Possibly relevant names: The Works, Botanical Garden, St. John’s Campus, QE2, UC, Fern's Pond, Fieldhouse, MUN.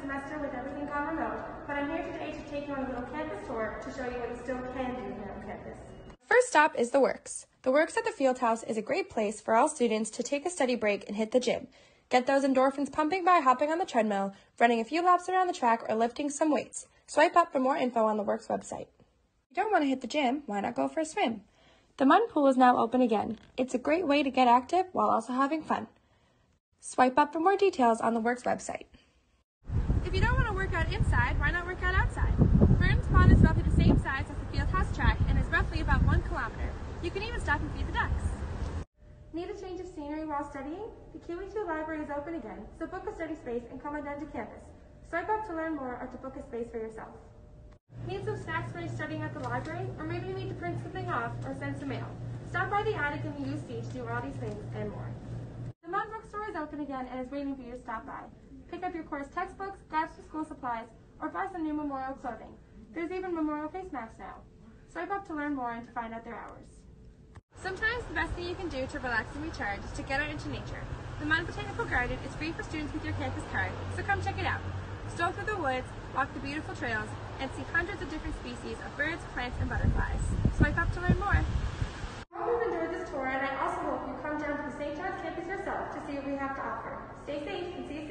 semester with everything gone remote, but I'm here today to take you on a little campus tour to show you what you still can do here on campus. First stop is The Works. The Works at the Fieldhouse is a great place for all students to take a study break and hit the gym. Get those endorphins pumping by hopping on the treadmill, running a few laps around the track, or lifting some weights. Swipe up for more info on the Works website. If you don't want to hit the gym, why not go for a swim? The MUN pool is now open again. It's a great way to get active while also having fun. Swipe up for more details on the Works website. If you don't want to work out inside, why not work out outside? Fern's Pond is roughly the same size as the Fieldhouse track and is roughly about 1 kilometer. You can even stop and feed the ducks. Need a change of scenery while studying? The QE2 library is open again, so book a study space and come on down to campus. Swipe up to learn more or to book a space for yourself. Need some snacks when you're studying at the library? Or maybe you need to print something off or send some mail. Stop by the attic in the UC to do all these things and more. The MUN bookstore is open again and is waiting for you to stop by. Pick up your course textbooks, grab some school supplies, or buy some new memorial clothing. There's even memorial face masks now. Swipe up to learn more and to find out their hours. Sometimes the best thing you can do to relax and recharge is to get out into nature. The MUN Botanical Garden is free for students with your campus card, so come check it out. Stroll through the woods, walk the beautiful trails, and see hundreds of different species of birds, plants, and butterflies. Swipe up to learn more. I hope you've enjoyed this tour, and I also hope you come down to the St. John's campus yourself to see what we have to offer. Stay safe and see you soon.